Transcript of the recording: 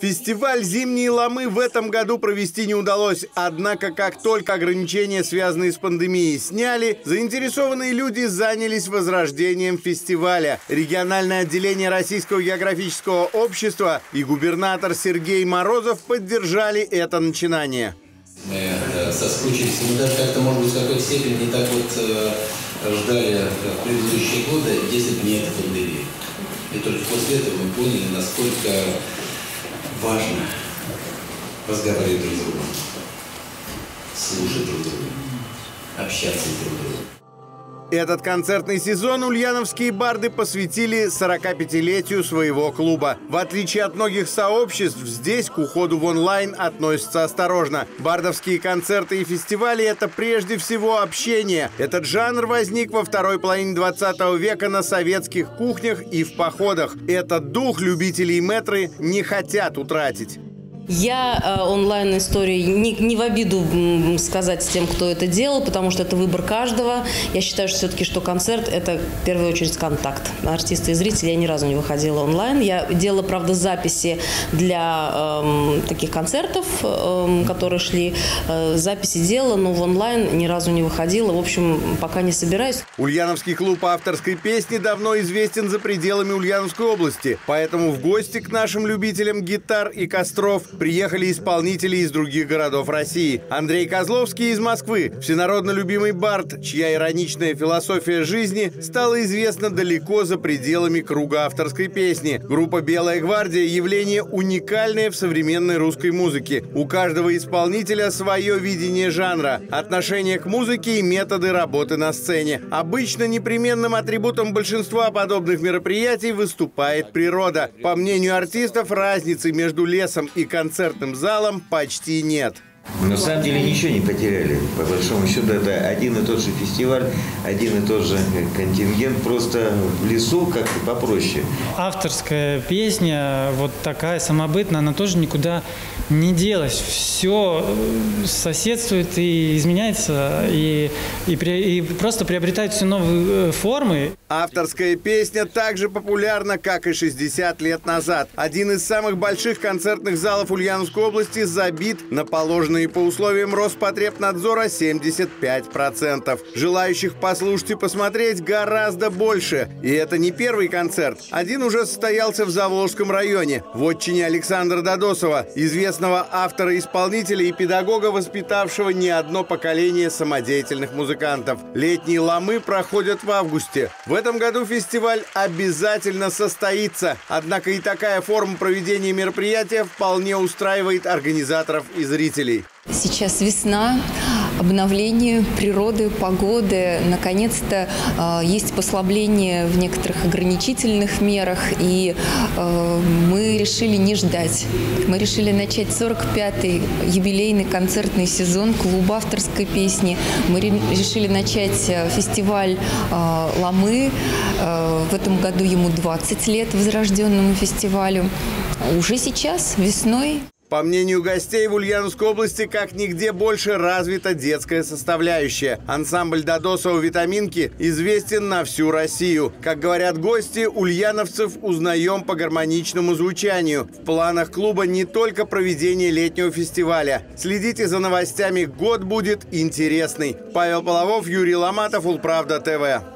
Фестиваль «Зимние ломы» в этом году провести не удалось. Однако, как только ограничения, связанные с пандемией, сняли, заинтересованные люди занялись возрождением фестиваля. Региональное отделение Российского географического общества и губернатор Сергей Морозов поддержали это начинание. Мы соскучились, мы даже как-то, может быть, в какой-то степени не так вот ждали в предыдущие годы, если бы не эта пандемия. И только после этого мы поняли, насколько важно разговаривать друг с другом, слушать друг друга, общаться друг с другом. Этот концертный сезон ульяновские барды посвятили 45-летию своего клуба. В отличие от многих сообществ, здесь к уходу в онлайн относятся осторожно. Бардовские концерты и фестивали – это прежде всего общение. Этот жанр возник во второй половине 20 века на советских кухнях и в походах. Этот дух любителей мэтры не хотят утратить. Я онлайн-истории не в обиду сказать с тем, кто это делал, потому что это выбор каждого. Я считаю, что все-таки, что концерт – это в первую очередь контакт. Артисты и зрители, я ни разу не выходила онлайн. Я делала, правда, записи для таких концертов, которые шли. Записи делала, но в онлайн ни разу не выходила. В общем, пока не собираюсь. Ульяновский клуб авторской песни давно известен за пределами Ульяновской области. Поэтому в гости к нашим любителям гитар и костров приехали исполнители из других городов России. Андрей Козловский из Москвы, всенародно любимый бард, чья ироничная философия жизни стала известна далеко за пределами круга авторской песни. Группа «Белая гвардия» – явление уникальное в современной русской музыке. У каждого исполнителя свое видение жанра, отношение к музыке и методы работы на сцене. Обычно непременным атрибутом большинства подобных мероприятий выступает природа. По мнению артистов, разницы между лесом и концертным залом почти нет. На самом деле ничего не потеряли, по большому счету. Это один и тот же фестиваль, один и тот же контингент, просто в лесу как-то попроще. Авторская песня, вот такая самобытная, она тоже никуда не делась. Все соседствует и изменяется, и просто приобретает все новые формы. Авторская песня также популярна, как и 60 лет назад. Один из самых больших концертных залов Ульяновской области забит на положенные по условиям Роспотребнадзора 75%. Желающих послушать и посмотреть гораздо больше. И это не первый концерт. Один уже состоялся в Заволжском районе, в отчине Александра Додосова, известного автора-исполнителя и педагога, воспитавшего не одно поколение самодеятельных музыкантов. Летние ломы проходят в августе. В этом году фестиваль обязательно состоится. Однако и такая форма проведения мероприятия вполне устраивает организаторов и зрителей. Сейчас весна, обновление природы, погоды. Наконец-то есть послабление в некоторых ограничительных мерах. И мы решили не ждать. Мы решили начать 45-й юбилейный концертный сезон клуба авторской песни. Мы решили начать фестиваль «Ломы». В этом году ему 20 лет, возрожденному фестивалю. Уже сейчас, весной. По мнению гостей, в Ульяновской области как нигде больше развита детская составляющая. Ансамбль «Додосова Витаминки» известен на всю Россию. Как говорят гости, ульяновцев узнаем по гармоничному звучанию. В планах клуба не только проведение летнего фестиваля. Следите за новостями, год будет интересный. Павел Половов, Юрий Ломатов, УлПравда ТВ.